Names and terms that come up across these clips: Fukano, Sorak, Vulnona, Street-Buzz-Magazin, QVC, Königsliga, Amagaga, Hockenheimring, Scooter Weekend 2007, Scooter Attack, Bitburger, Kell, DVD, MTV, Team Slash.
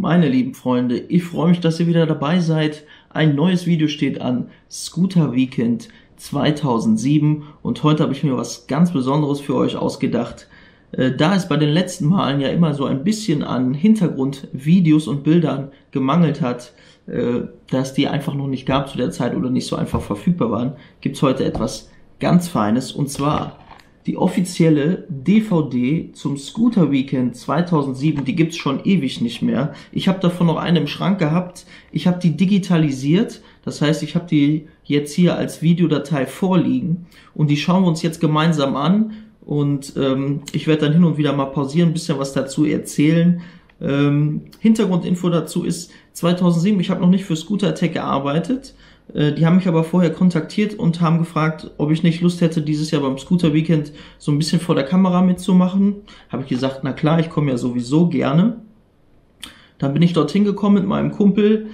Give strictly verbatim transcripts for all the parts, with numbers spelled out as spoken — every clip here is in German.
Meine lieben Freunde, ich freue mich, dass ihr wieder dabei seid. Ein neues Video steht an, Scooter Weekend zweitausendsieben, und heute habe ich mir was ganz Besonderes für euch ausgedacht. Da es bei den letzten Malen ja immer so ein bisschen an Hintergrundvideos und Bildern gemangelt hat, dass die einfach noch nicht gab zu der Zeit oder nicht so einfach verfügbar waren, gibt es heute etwas ganz Feines, und zwar die offizielle D V D zum Scooter Weekend zweitausendsieben, die gibt es schon ewig nicht mehr. Ich habe davon noch eine im Schrank gehabt. Ich habe die digitalisiert, das heißt, ich habe die jetzt hier als Videodatei vorliegen und die schauen wir uns jetzt gemeinsam an. Und ähm, ich werde dann hin und wieder mal pausieren, ein bisschen was dazu erzählen. Ähm, Hintergrundinfo dazu ist zweitausendsieben, ich habe noch nicht für Scooter Attack gearbeitet. Äh, die haben mich aber vorher kontaktiert und haben gefragt, ob ich nicht Lust hätte, dieses Jahr beim Scooter Weekend so ein bisschen vor der Kamera mitzumachen. Habe ich gesagt, na klar, ich komme ja sowieso gerne. Dann bin ich dorthin gekommen mit meinem Kumpel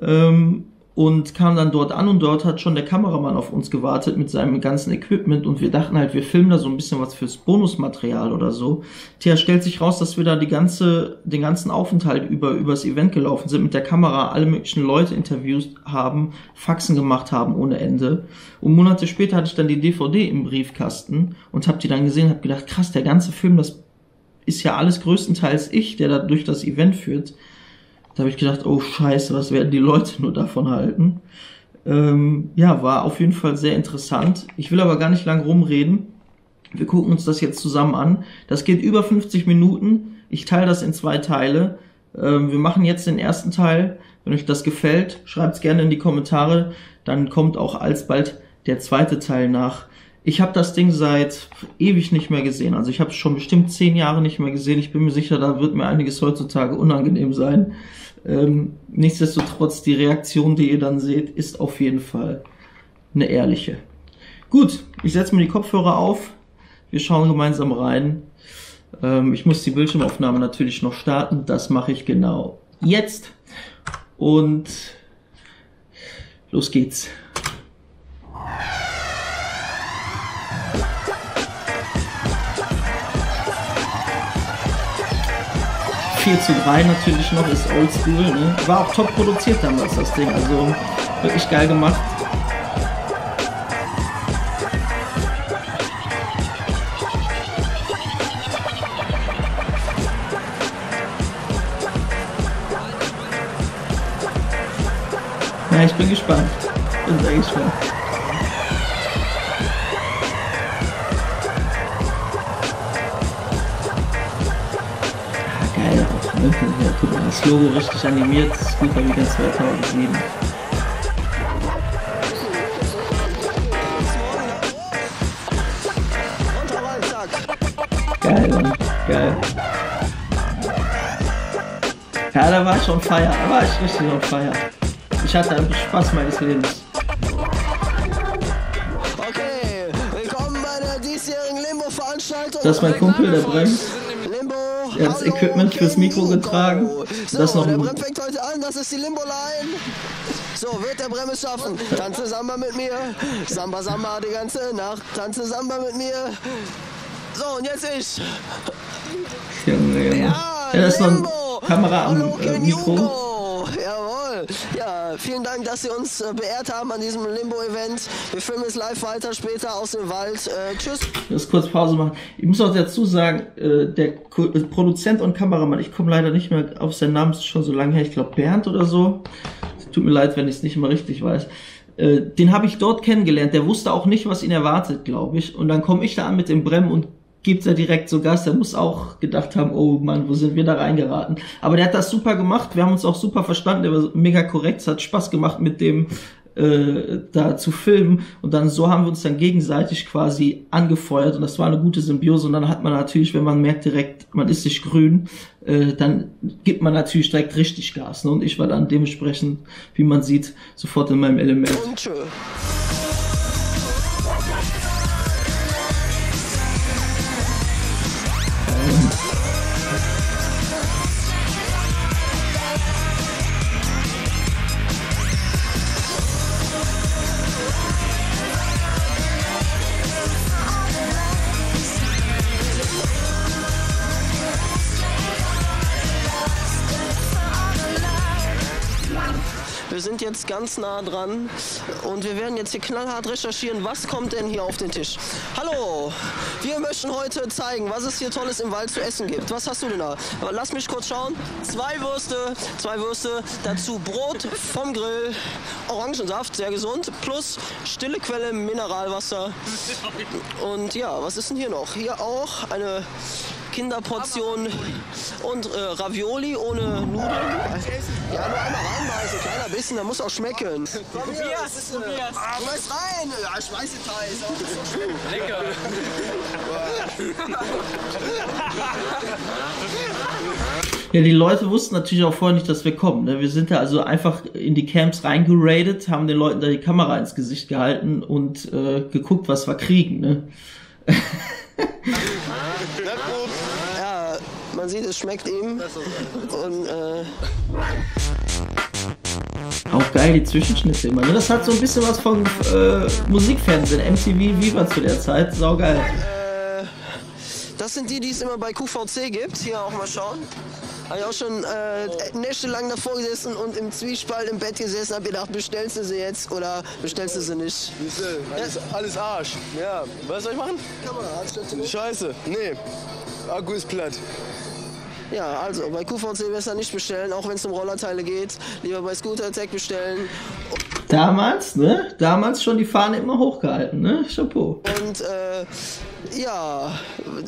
ähm, und kam dann dort an, und dort hat schon der Kameramann auf uns gewartet mit seinem ganzen Equipment, und wir dachten halt, wir filmen da so ein bisschen was fürs Bonusmaterial oder so. Tja, stellt sich raus, dass wir da die ganze, den ganzen Aufenthalt über übers Event gelaufen sind, mit der Kamera alle möglichen Leute interviewt haben, Faxen gemacht haben ohne Ende. Und Monate später hatte ich dann die D V D im Briefkasten und habe die dann gesehen, habe gedacht, krass, der ganze Film, das ist ja alles größtenteils ich, der da durch das Event führt. Da habe ich gedacht, oh scheiße, was werden die Leute nur davon halten? Ähm, ja, war auf jeden Fall sehr interessant. Ich will aber gar nicht lang rumreden. Wir gucken uns das jetzt zusammen an. Das geht über fünfzig Minuten. Ich teile das in zwei Teile. Ähm, wir machen jetzt den ersten Teil. Wenn euch das gefällt, schreibt es gerne in die Kommentare. Dann kommt auch alsbald der zweite Teil nach. Ich habe das Ding seit ewig nicht mehr gesehen. Also ich habe es schon bestimmt zehn Jahre nicht mehr gesehen. Ich bin mir sicher, da wird mir einiges heutzutage unangenehm sein. Ähm, nichtsdestotrotz, die Reaktion, die ihr dann seht, ist auf jeden Fall eine ehrliche. Gut, ich setze mir die Kopfhörer auf. Wir schauen gemeinsam rein. Ähm, ich muss die Bildschirmaufnahme natürlich noch starten. Das mache ich genau jetzt. Und los geht's. vier zu drei natürlich noch, ist oldschool, ne? War auch top produziert damals das Ding, also wirklich geil gemacht. Ja, ich bin gespannt. Bin sehr gespannt. Das Logo richtig animiert, Scooter Weekend zweitausendsieben. Geil, Mann. Geil. Ja, da war ich schon Feier, da war ich richtig schon Feier. Ich hatte einfach Spaß meines Lebens. Okay, willkommen bei der diesjährigen Limbo-Veranstaltung. Das ist mein Kumpel, der brennt. Er hat das Equipment fürs Mikro getragen. So, das noch der Brem fängt heute an, das ist die Limbo-Line. So, wird der Brem es schaffen. Tanze Samba mit mir. Samba, Samba die ganze Nacht. Tanze Samba mit mir. So, und jetzt ich. Junge, Junge. Ja, ja, das ist noch eine Kamera am äh, Mikro. Jawohl. Ja, vielen Dank, dass Sie uns äh, beehrt haben an diesem Limbo-Event. Wir filmen es live weiter später aus dem Wald. Äh, tschüss. Ich muss kurz Pause machen. Ich muss auch dazu sagen, äh, der Ko Produzent und Kameramann, ich komme leider nicht mehr auf seinen Namen, ist schon so lange her, ich glaube Bernd oder so. Tut mir leid, wenn ich es nicht mal richtig weiß. Äh, den habe ich dort kennengelernt. Der wusste auch nicht, was ihn erwartet, glaube ich. Und dann komme ich da an mit dem Brem und gibt er direkt so Gas, der muss auch gedacht haben, oh Mann, wo sind wir da reingeraten. Aber der hat das super gemacht, wir haben uns auch super verstanden, der war mega korrekt, es hat Spaß gemacht mit dem äh, da zu filmen, und dann so haben wir uns dann gegenseitig quasi angefeuert, und das war eine gute Symbiose. Und dann hat man natürlich, wenn man merkt direkt, man ist nicht grün, äh, dann gibt man natürlich direkt richtig Gas, ne? Und ich war dann dementsprechend, wie man sieht, sofort in meinem Element. Und tschö. Wir sind jetzt ganz nah dran und wir werden jetzt hier knallhart recherchieren, was kommt denn hier auf den Tisch. Hallo, wir möchten heute zeigen, was es hier Tolles im Wald zu essen gibt. Was hast du denn da? Lass mich kurz schauen. Zwei Würste, zwei Würste, dazu Brot vom Grill, Orangensaft, sehr gesund, plus stille Quelle Mineralwasser. Und ja, was ist denn hier noch? Hier auch eine Kinderportion und äh, Ravioli ohne Nudeln. Ja, nur einmal reinbeißen, kleiner bisschen, da muss auch schmecken. Probier's, ist, äh, probier's. Ah, schmeiß rein! Ja, schmeiß den Teil, ist auch lecker. Ja, die Leute wussten natürlich auch vorher nicht, dass wir kommen. Ne? Wir sind da also einfach in die Camps reingeradet, haben den Leuten da die Kamera ins Gesicht gehalten und äh, geguckt, was wir kriegen. Ne? Ja, man sieht, es schmeckt ihm. Und, äh auch geil, die Zwischenschnitte immer. Das hat so ein bisschen was von äh, Musikfernsehen, M T V, Viva zu der Zeit. Saugeil. Äh, das sind die, die es immer bei Q V C gibt. Hier auch mal schauen. Habe ich auch schon äh, nächtelang davor gesessen und im Zwiespalt im Bett gesessen, habe gedacht, bestellst du sie jetzt oder bestellst du sie nicht? Alles, alles Arsch. Ja. Was soll ich machen? Kamera, Scheiße. Nee. Akku ist platt. Ja, also bei Q V C besser nicht bestellen, auch wenn es um Rollerteile geht. Lieber bei Scooter Attack bestellen. Damals, ne? Damals schon die Fahne immer hochgehalten, ne? Chapeau. Und äh, ja,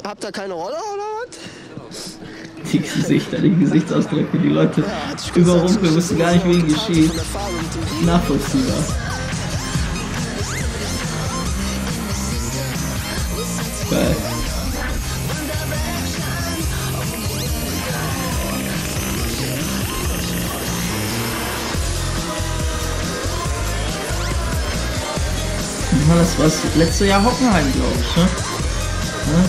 habt ihr keine Roller oder was? Die Gesichter, die Gesichtsausdrücke, die Leute ja, überrumpeln, wussten gar nicht, wie geschieht. Nachvollziehbar. Geil. Das war das letzte Jahr Hockenheim, glaube ich, ne? Ja?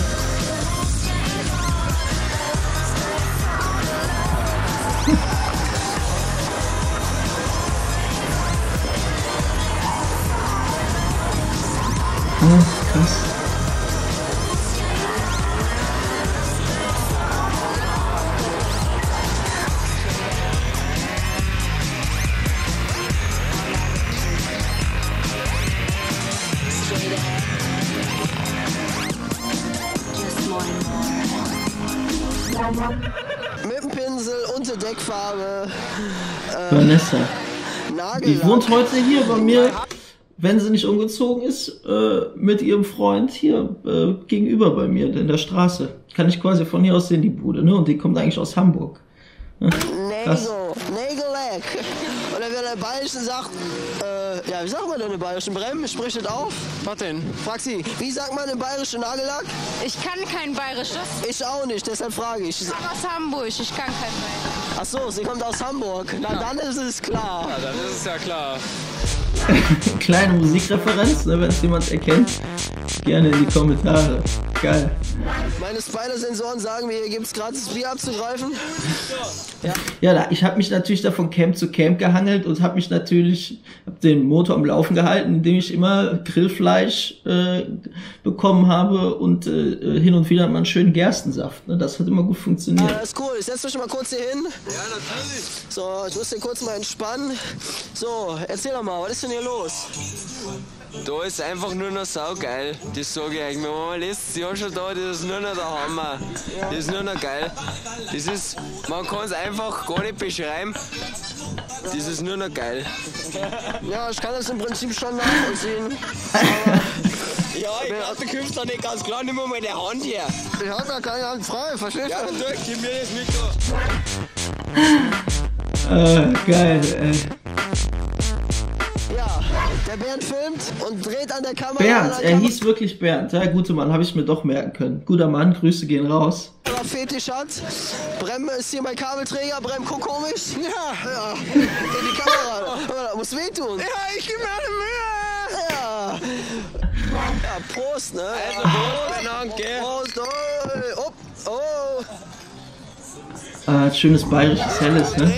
Mit dem Pinsel und der Deckfarbe. Äh, Vanessa. Die wohnt heute hier bei mir, wenn sie nicht umgezogen ist, äh, mit ihrem Freund hier äh, gegenüber bei mir in der Straße. Kann ich quasi von hier aus sehen, die Bude, ne? Und die kommt eigentlich aus Hamburg. Ne? Nägel, Nägeleck. Oder wenn der Bayerischen sagt, äh, ja, wie sagt man denn im Bayerischen? Bremen, sprich das auf. Was denn? Frag sie, wie sagt man im Bayerischen Nagellack? Ich kann kein Bayerisches. Ich auch nicht, deshalb frage ich. Ich komme aus Hamburg, ich kann kein Bayerisch. Ach so, sie kommt aus Hamburg. Na, dann ist es klar. Ja, dann ist es ja klar. Kleine Musikreferenz, ne, wenn es jemand erkennt, gerne in die Kommentare. Geil. Meine Spider-Sensoren sagen mir, hier gibt es gratis Bier abzugreifen. Ja, ja, ich habe mich natürlich da von Camp zu Camp gehangelt und habe mich natürlich hab den Motor am Laufen gehalten, indem ich immer Grillfleisch äh, bekommen habe und äh, hin und wieder mal einen schönen Gerstensaft. Ne? Das hat immer gut funktioniert. Ja, das ist cool. Ich setze mich mal kurz hier hin. Ja, natürlich. So, ich muss den kurz mal entspannen. So, erzähl doch mal, was ist denn hier los? Da ist einfach nur noch saugeil, das sage ich euch. Wir waren letztes Jahr schon da, das ist nur noch der Hammer. Das ist nur noch geil. Das ist, man kann es einfach gar nicht beschreiben. Das ist nur noch geil. Ja, ich kann das im Prinzip schon nachvollziehen. Ja, ich glaube, du kommst da nicht ganz klar, nimm mal meine Hand her. Ich habe ja keine Hand frei, verstehst du? Ja, natürlich, gib mir das Mikro. Oh, geil, ey. Der Bernd filmt und dreht an der Kamera. Bernd, der er Kam hieß wirklich Bernd. Ja, guter Mann, habe ich mir doch merken können. Guter Mann, Grüße gehen raus. Fetisch hat. Brem ist hier mein Kabelträger. Brem, guck komisch. Ja, ja. In die Kamera. Muss wehtun. Ja, ich gebe mir eine Mühe. Ja. Ja, Prost, ne? Also, Prost, danke. Prost, oh. Oh, oh. Ah, schönes bayerisches Helles, ne?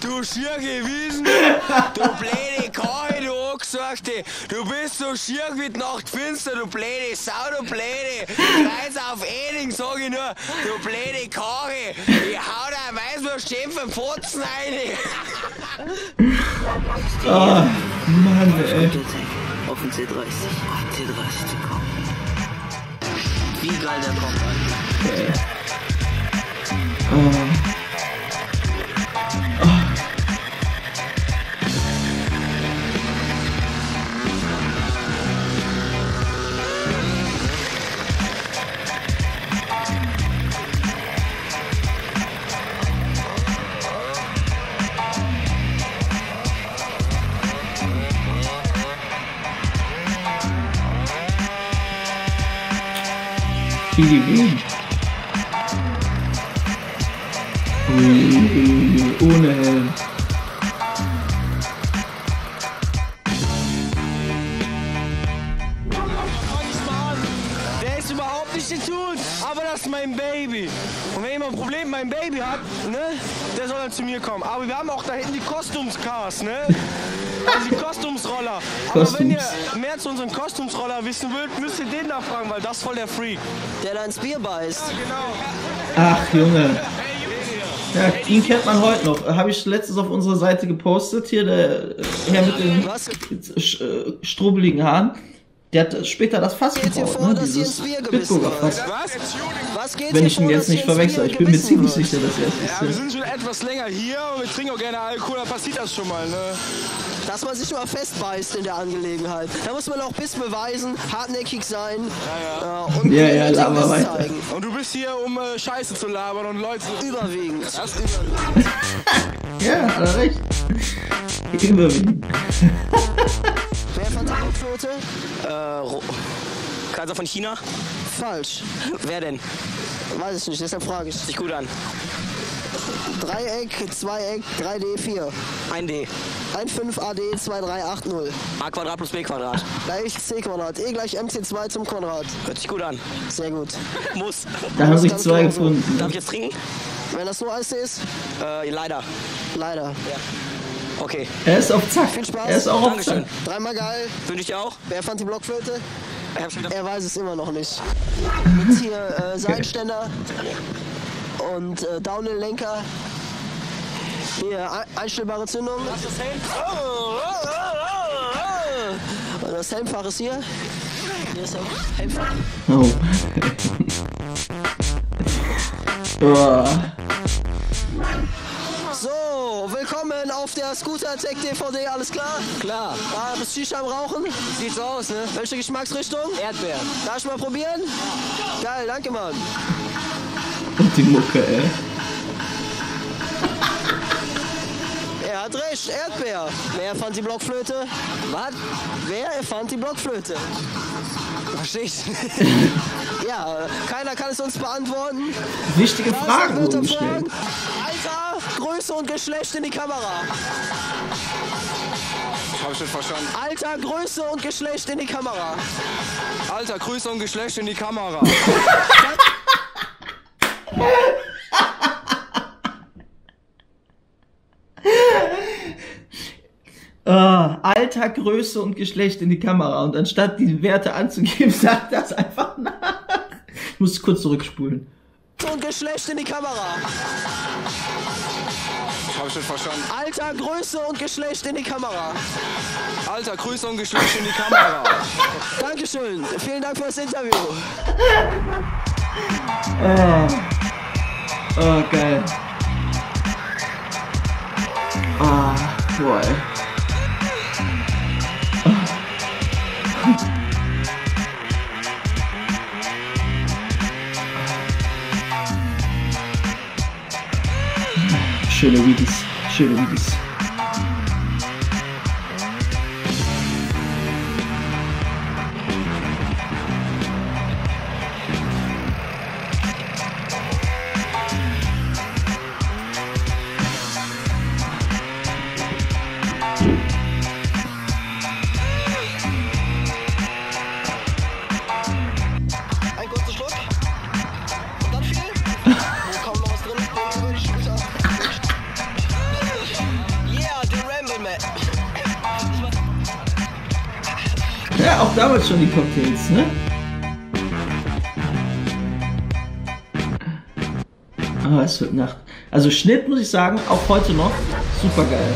Du Schirche Wiesen, du blöde Kahe, du Tag sag ich, du bist so schier wie die Nacht finster, du blöde Sau, du blöde. Kreis auf Eding, sag ich nur, du blöde Kari. Ich hau da weiß, wo steht vom Fotzen rein. Ah, Mann, ey. Auf den C dreißig, auf den C dreißig zu kommen. Wie geil der kommt an. Oh. Ohne Helm. Der ist überhaupt nicht zu tun, aber das ist mein Baby. Und wenn jemand ein Problem mit meinem Baby hat, ne, der soll dann zu mir kommen. Aber wir haben auch da hinten die Kostumscars, ne? Also die Kostumsroller. Aber wenn ihr mehr zu unseren Kostumsroller wissen wollt, müsst ihr den da fragen, weil das ist voll der Freak. Der da ins Bier beißt. Ja, genau. Ach, Junge. Ja, ihn kennt man heute noch. Habe ich letztens auf unserer Seite gepostet. Hier der Herr mit den strubbeligen Haaren. Der hat später das Fass gebaut, ne? Dieses Bitburger Fass. Was? Wenn ich ihn jetzt nicht verwechsel. Ich bin mir ziemlich sicher, dass er es ist. Ja, wir sind schon etwas länger hier und wir trinken auch gerne Alkohol. Da passiert das schon mal, ne? Dass man sich mal festbeißt in der Angelegenheit. Da muss man auch bis beweisen, hartnäckig sein. Ja, ja. Und ja, ja, laber weiter. Zeigen. Und du bist hier, um äh, Scheiße zu labern und Leute zu... Überwiegend. Das überwiegend. Ja, hat er recht. Überwiegend. Wer von der Hauptflote? Äh, Kaiser von China? Falsch. Wer denn? Weiß ich nicht, deshalb frage ich. Sich gut an. Dreieck, Zweieck, drei D, vier. ein D. eins Komma fünf A D zwei drei acht null. A Quadrat plus B Quadrat. Gleich C Quadrat. E gleich M C zwei zum Quadrat. Hört sich gut an. Sehr gut. Muss. Da habe ich zwei gefunden. Darf ich jetzt trinken? Wenn das nur Eis ist? Äh, leider. Leider. Ja. Okay. Er ist auf Zack. Viel Spaß. Er ist auch auf Zack. Dreimal geil. Wünsche ich auch. Wer fand die Blockflöte? Er weiß es immer noch nicht. Mit hier äh, Seitenständer. Okay. Und äh, Downhill-Lenker. Hier, ein einstellbare Zündung. Das ist Helm. Oh, oh, oh, oh. Und das Helmfach ist hier. Hier ist das Helmfach. Oh. Oh. So, willkommen auf der Scooter Attack D V D, alles klar? Klar. Da bist du Shisha am Rauchen? Sieht's aus, ne? Welche Geschmacksrichtung? Erdbeeren. Darf ich mal probieren? Ja. Geil, danke, Mann. Und die Mucke, ey. Er hat recht, Erdbeer. Wer fand die Blockflöte? Was? Wer erfand die Blockflöte? Verstehe ich nicht. Ja, keiner kann es uns beantworten. Wichtige Fragen wurden gestellt. Alter, Größe und Geschlecht in die Kamera. Hab ich schon verstanden. Alter, Größe und Geschlecht in die Kamera. Alter, Größe und Geschlecht in die Kamera. Uh, Alter, Größe und Geschlecht in die Kamera. Und anstatt die Werte anzugeben, sagt das einfach nach. Ich muss kurz zurückspulen. Und Geschlecht in die Kamera. Hab ich schon verstanden. Alter, Größe und Geschlecht in die Kamera. Alter, Größe und Geschlecht in die Kamera. Dankeschön. Vielen Dank für das Interview. Oh, oh geil. Ah, oh, boy. Schöne Videos, schöne Videos. auch damals schon die Cocktails, ne? Ah, es wird Nacht. Also Schnitt, muss ich sagen, auch heute noch, super geil.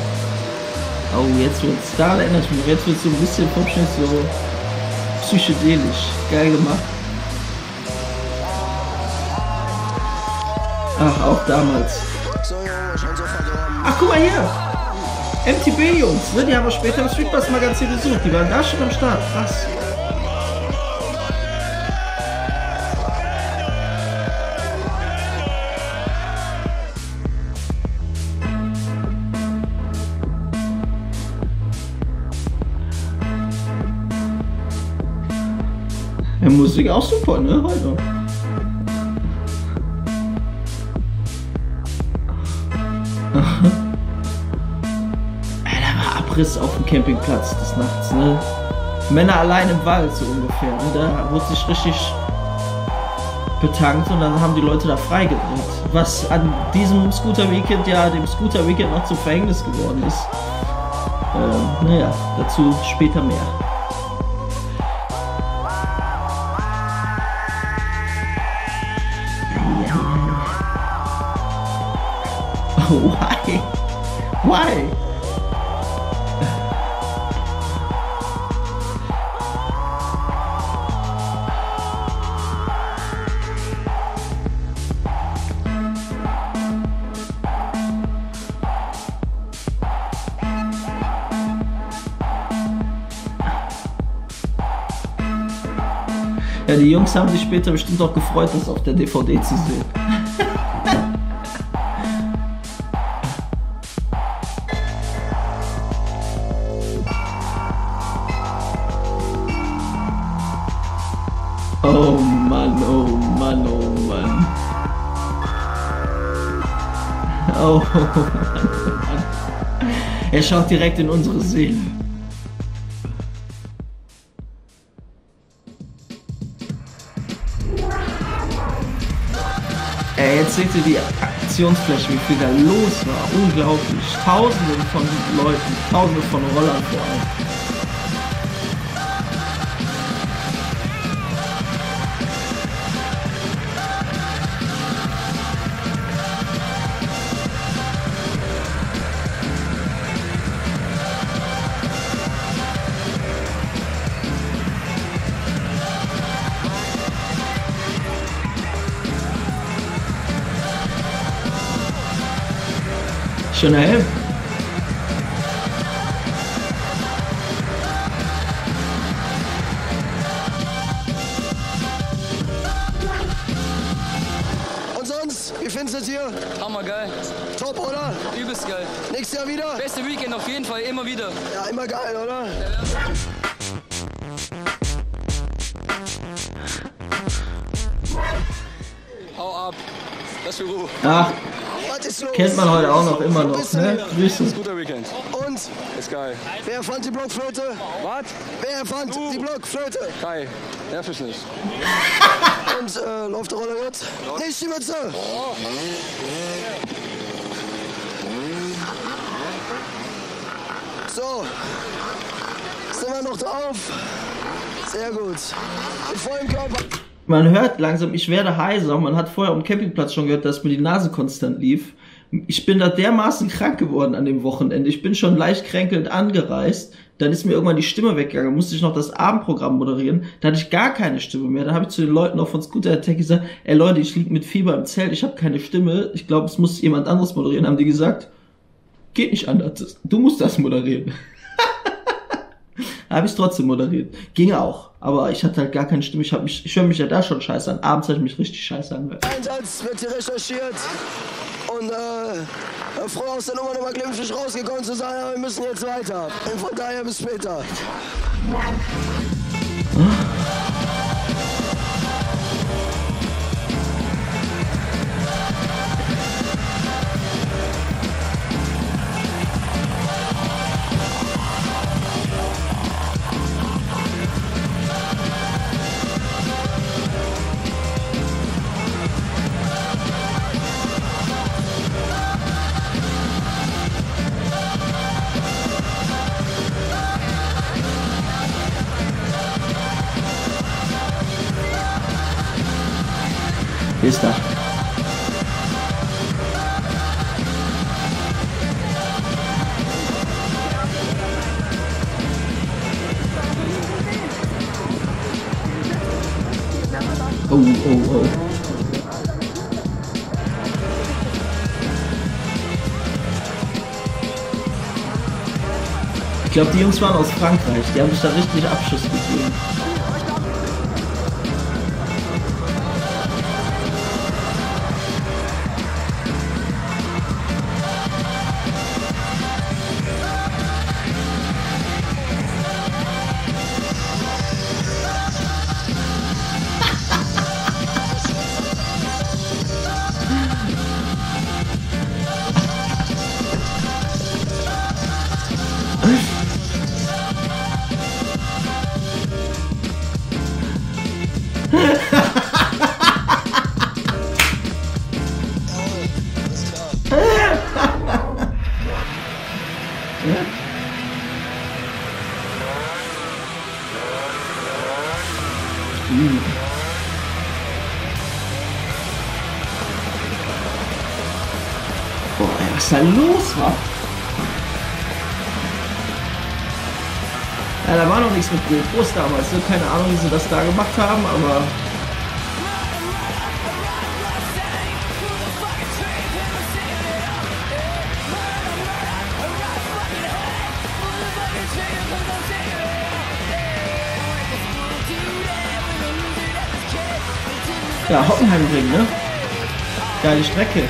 Oh, jetzt wird es, da ändert mich noch, jetzt wird es so ein bisschen vom Schnitt so psychedelisch. Geil gemacht. Ach, auch damals. Ach, guck mal hier! M T V Jungs, ne? Die haben wir später im Street-Buzz-Magazin besucht. Die waren da schon am Start. Krass. Ja, Musik auch super, ne? Heute. Riss auf dem Campingplatz des Nachts, ne? Männer allein im Wald, so ungefähr. Ne? Da wurde sich richtig betankt und dann haben die Leute da freigedreht. Was an diesem Scooter Weekend, ja, dem Scooter Weekend noch zum Verhängnis geworden ist. Ähm, naja, dazu später mehr. Oh, why? Why? Ja, die Jungs haben sich später bestimmt auch gefreut, das auf der D V D zu sehen. Oh Mann, oh Mann, oh Mann. Oh Mann. Er schaut direkt in unsere Seele. Jetzt seht ihr die Aktionsfläche, wie viel da los war. Unglaublich. Tausende von Leuten, Tausende von Rollern vor allem. Schöner Helm. Und sonst, wie findest du es hier? Hammergeil. Top, oder? Übelst geil. Nächstes Jahr wieder? Beste Weekend auf jeden Fall, immer wieder. Ja, immer geil, oder? Ja, ja. Hau ab. Lass mich Ruhe. Ach. Kennt man heute auch noch immer noch, ne? Grüße. Guter Weekend. Und? Ist geil. Wer fand die Blockflöte? Was? Wer fand uh. die Blockflöte? Kai. Nerv ich nicht. Und äh, läuft der Roller jetzt? Nicht die Mütze! Oh. So. Sind wir noch drauf? Sehr gut. Mit vollem Körper. Man hört langsam, ich werde heiser. Man hat vorher am Campingplatz schon gehört, dass mir die Nase konstant lief. Ich bin da dermaßen krank geworden an dem Wochenende. Ich bin schon leicht kränkelnd angereist. Dann ist mir irgendwann die Stimme weggegangen. Musste ich noch das Abendprogramm moderieren. Da hatte ich gar keine Stimme mehr. Da habe ich zu den Leuten auch von Scooter Attack gesagt, ey Leute, ich liege mit Fieber im Zelt. Ich habe keine Stimme. Ich glaube, es muss jemand anderes moderieren. Haben die gesagt, geht nicht anders. Du musst das moderieren. Habe ich es trotzdem moderiert. Ging auch. Aber ich hatte halt gar keine Stimme. Ich, mich, ich höre mich ja da schon scheiße an. Abends habe ich mich richtig scheiße angehört. Einsatz wird hier recherchiert. Und äh, froh aus der Nummer nochmal glimpflich rausgekommen zu sein. Aber wir müssen jetzt weiter. Und von daher bis später. bis dann. Oh, oh, oh. Ich glaube, die Jungs waren aus Frankreich. Die haben sich da richtig Abschuss gegeben. Boah, ey, was da los war? Ja, da war noch nichts mit GoPros damals, ne? Keine Ahnung, wie sie das da gemacht haben, aber... Ja, Hockenheimring, ne? Geile Strecke.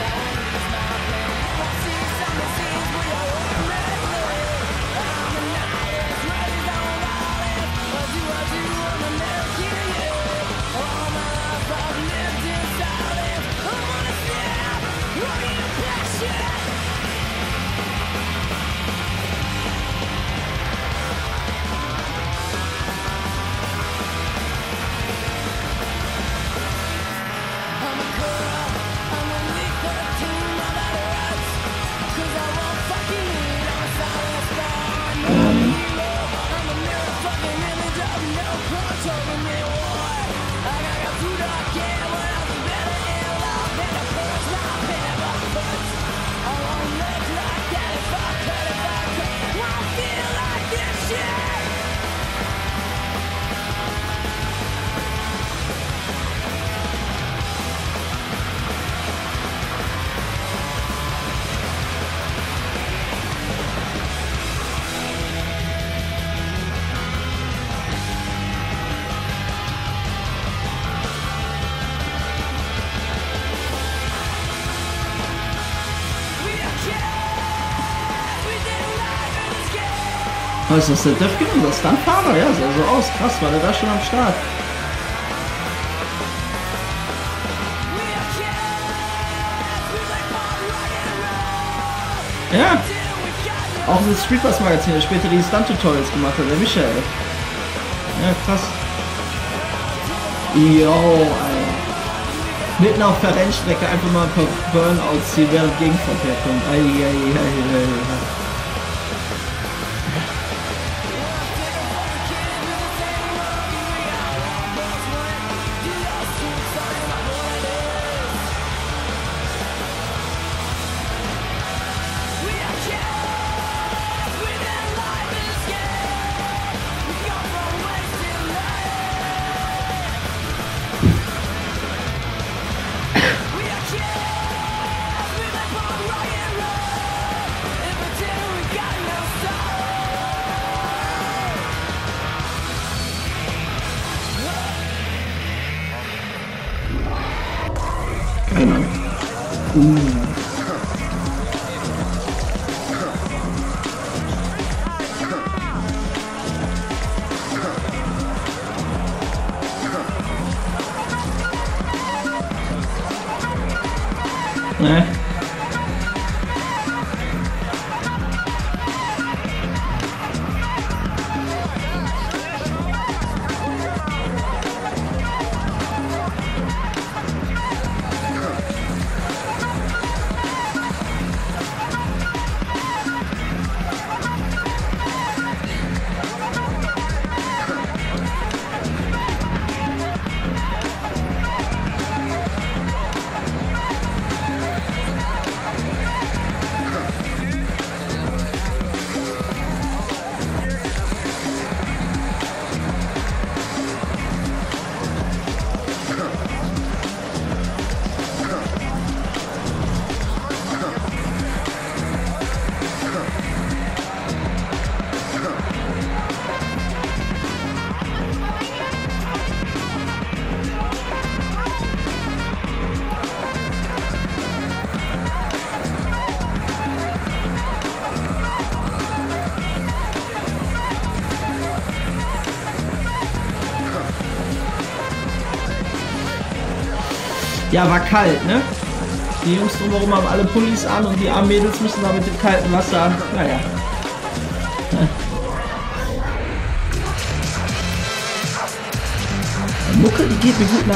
Was ist das denn? Dörf gibt das? Dann Fahrer, ja, sah so aus. Krass, war der da schon am Start. Ja. Auch das Street-Buzz-Magazin, der später die Stunt-Tutorials gemacht hat, der Michael. Ja, krass. Yo, Alter. Mitten auf der Rennstrecke einfach mal ein paar Burnouts hier während Gegenverkehr kommt. Ei, ei, ei, ei, ei. Mm. Äh. Ja, war kalt, ne? Die Jungs drumherum haben alle Pullis an und die armen Mädels müssen da mit dem kalten Wasser. Naja. Die Mucke, die geht mir gut nach.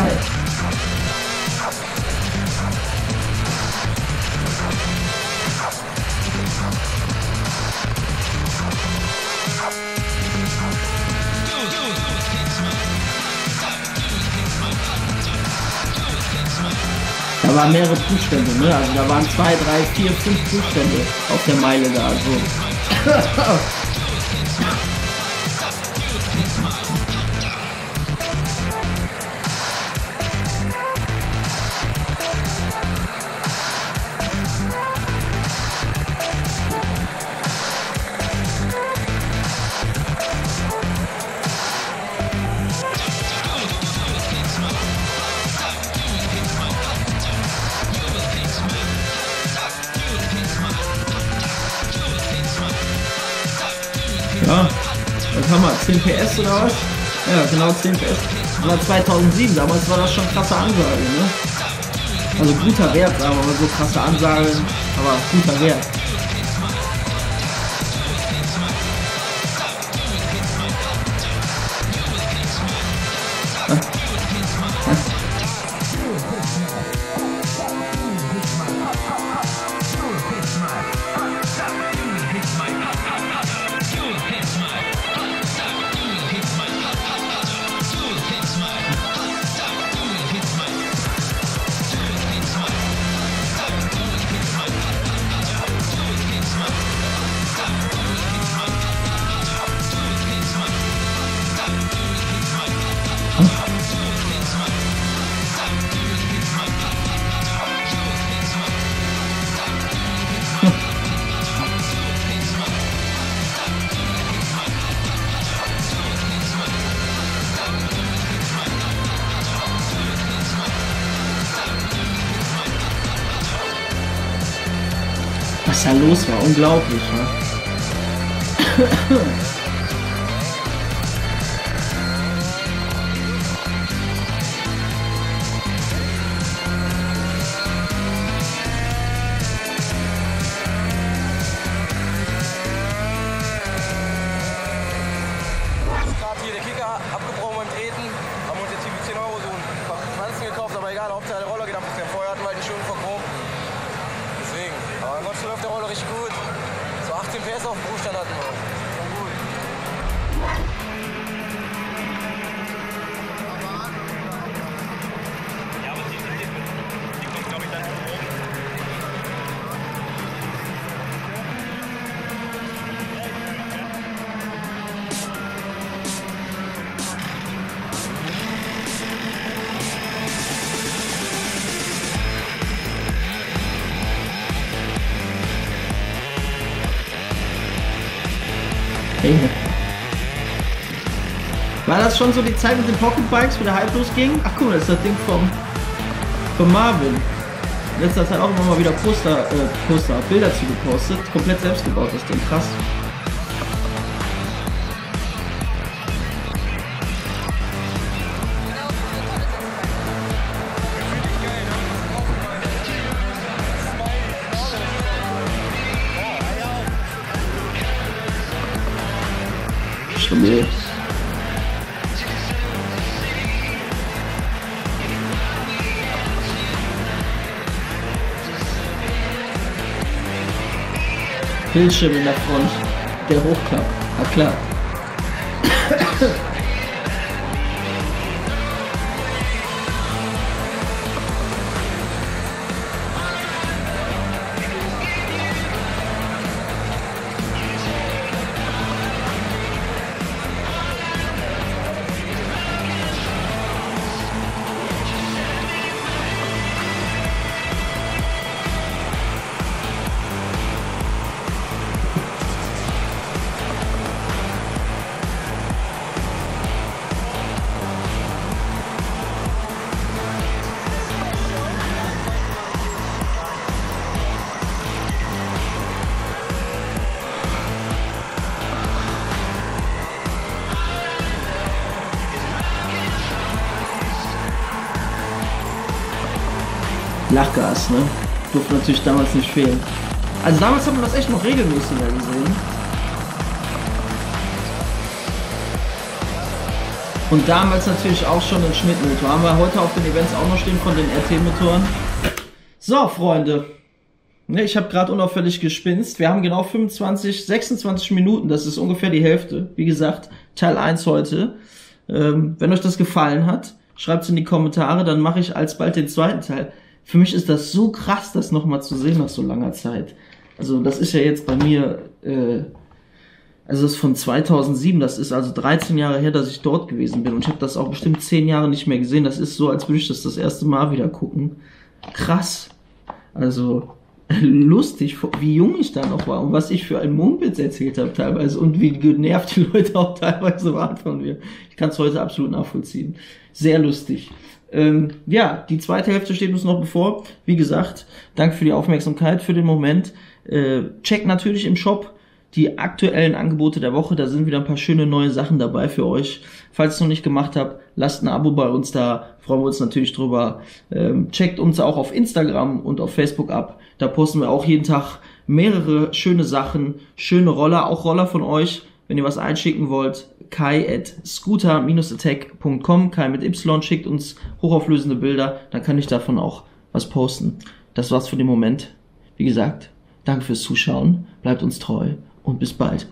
Da waren mehrere Zustände, ne? Also da waren zwei, drei, vier, fünf Zustände auf der Meile da. Also. Ja, was haben wir? zehn PS oder was? Ja, genau zehn PS. Das war zweitausendsieben, damals war das schon krasse Ansage, ne? Also guter Wert, aber so krasse Ansagen, aber guter Wert. Was da los war, unglaublich, ne? War das schon so die Zeit mit den Pocketbikes, wo der Hype losging? Ach guck mal, das ist das Ding vom, vom Marvin. In letzter Zeit auch immer mal wieder Poster, äh, Poster, Bilder zu gepostet. Komplett selbst gebaut, das Ding, krass. Stabil. Bildschirm in der Front, der hochklappt, na klar. Lachgas, ne? Durfte natürlich damals nicht fehlen. Also damals hat man das echt noch regelmäßig mehr gesehen. Und damals natürlich auch schon ein Schnittmotor. Haben wir heute auf den Events auch noch stehen von den R T-Motoren. So, Freunde. Ne, ich habe gerade unauffällig gespinst. Wir haben genau fünfundzwanzig, sechsundzwanzig Minuten. Das ist ungefähr die Hälfte. Wie gesagt, Teil eins heute. Ähm, wenn euch das gefallen hat, schreibt es in die Kommentare. Dann mache ich alsbald den zweiten Teil. Für mich ist das so krass, das nochmal zu sehen nach so langer Zeit. Also das ist ja jetzt bei mir... Äh, Also das ist von zweitausendsieben, das ist also dreizehn Jahre her, dass ich dort gewesen bin. Und ich habe das auch bestimmt zehn Jahre nicht mehr gesehen. Das ist so, als würde ich das das erste Mal wieder gucken. Krass. Also lustig, wie jung ich da noch war und was ich für einen Mumpitz erzählt habe teilweise. Und wie genervt die Leute auch teilweise waren von mir. Ich kann es heute absolut nachvollziehen. Sehr lustig. Ähm, ja, die zweite Hälfte steht uns noch bevor. Wie gesagt, danke für die Aufmerksamkeit für den Moment. Äh, checkt natürlich im Shop die aktuellen Angebote der Woche, da sind wieder ein paar schöne neue Sachen dabei für euch. Falls ihr es noch nicht gemacht habt, lasst ein Abo bei uns da, freuen wir uns natürlich drüber. Ähm, checkt uns auch auf Instagram und auf Facebook ab, da posten wir auch jeden Tag mehrere schöne Sachen, schöne Roller, auch Roller von euch. Wenn ihr was einschicken wollt, kai at scooter dash attack punkt com, Kai mit Y, schickt uns hochauflösende Bilder, dann kann ich davon auch was posten. Das war's für den Moment. Wie gesagt, danke fürs Zuschauen, bleibt uns treu. Und bis bald.